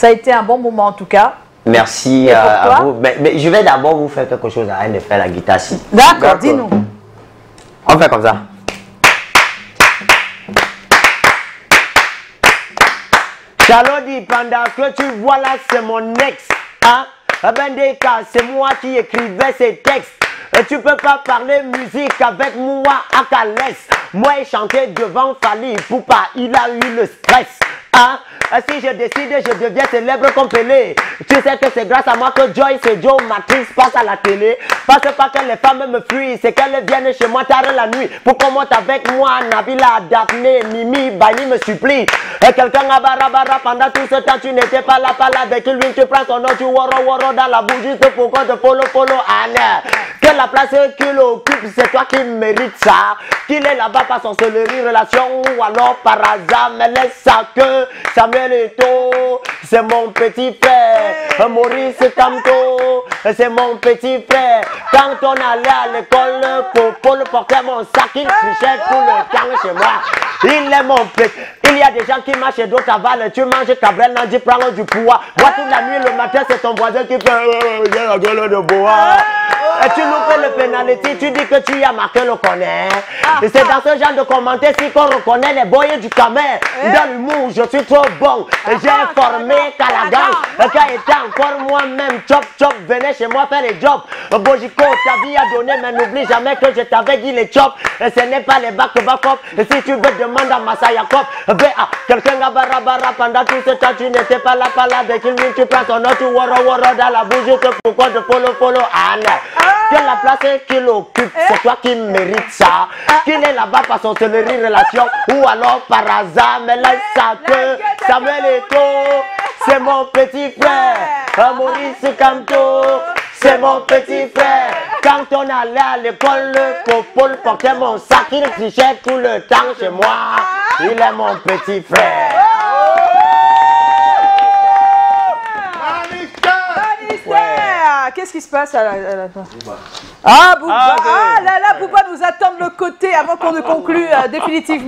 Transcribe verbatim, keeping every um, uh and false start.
Ça a été un bon moment en tout cas. Merci à vous. Mais, mais je vais d'abord vous faire quelque chose à de faire la guitare. D'accord, dis-nous. On fait comme ça. Charlotte, pendant que tu vois là, c'est mon ex. Hein? Ben des cas, c'est moi qui écrivais ces textes. Et tu peux pas parler musique avec moi à Calais. Moi, chanter devant Fally Poupa, il a eu le stress. Hein? Si je décide, je deviens célèbre comme Pelé. Tu sais que c'est grâce à moi que Joyce et Joe Matrix passe à la télé. Parce pas que les femmes me fuient, c'est qu'elles viennent chez moi tard la nuit. Pour qu'on monte avec moi, Nabila, Daphné, Mimi, Bali me supplie. Et quelqu'un à Barabara, pendant tout ce temps, tu n'étais pas là, pas là avec lui. Tu prends son nom, tu woro woro dans la bouche juste pour qu'on te follow follow en l'air. Que la place qu'il occupe, c'est toi qui mérites ça. Qu'il est là-bas par son celerie, relation ou alors par hasard. Mais laisse ça que Samuel Eto, c'est mon petit frère. Maurice Kamto, c'est mon petit frère. Quand on allait à l'école, Coco le portait mon sac, il trichait tout le temps chez moi. Il est mon petit. Il y a des gens qui marchent et d'autres avalent. Tu manges Cabrel, Nandi, prends du poids. Bois toute la nuit, le matin, c'est ton voisin qui fait oh, j'ai la gueule de bois. Et tu loupes le penalty, tu dis que tu as marqué le connaît. Et c'est dans ce genre de commentaires si qu'on reconnaît les boys du Camer. Dans l'humour, je suis trop bon. J'ai formé Caladan. Quand étant encore moi-même, chop chop, venez chez moi faire les jobs. Bojico, ta vie a donné, mais n'oublie jamais que je t'avais dit les chops. Ce n'est pas les bacs backup. Si tu veux, demande à Masaya Kop. Quelqu'un à Barabara, pendant tout ce temps, tu n'étais pas là, pas là. Dès qu'il vient, tu prends ton autre, tu woro woro dans la bouche, juste pour qu'on te follow follow en l'air. Que la place qu'il occupe, c'est toi qui mérites ça. Qu'il est là-bas par son céleri, relation ou alors par hasard. Mais laisse ça que Samuel Eto, c'est mon petit frère. Maurice Kamto, c'est mon petit frère. Quand on allait à l'école, le copole portait mon sac, il trichait tout le temps chez moi. Il est mon petit frère. Qu'est-ce qui se passe à la, à la... Ah, Bouba. Ah, là là, Bouba nous attend de l'autre côté avant qu'on ne conclue euh, définitivement.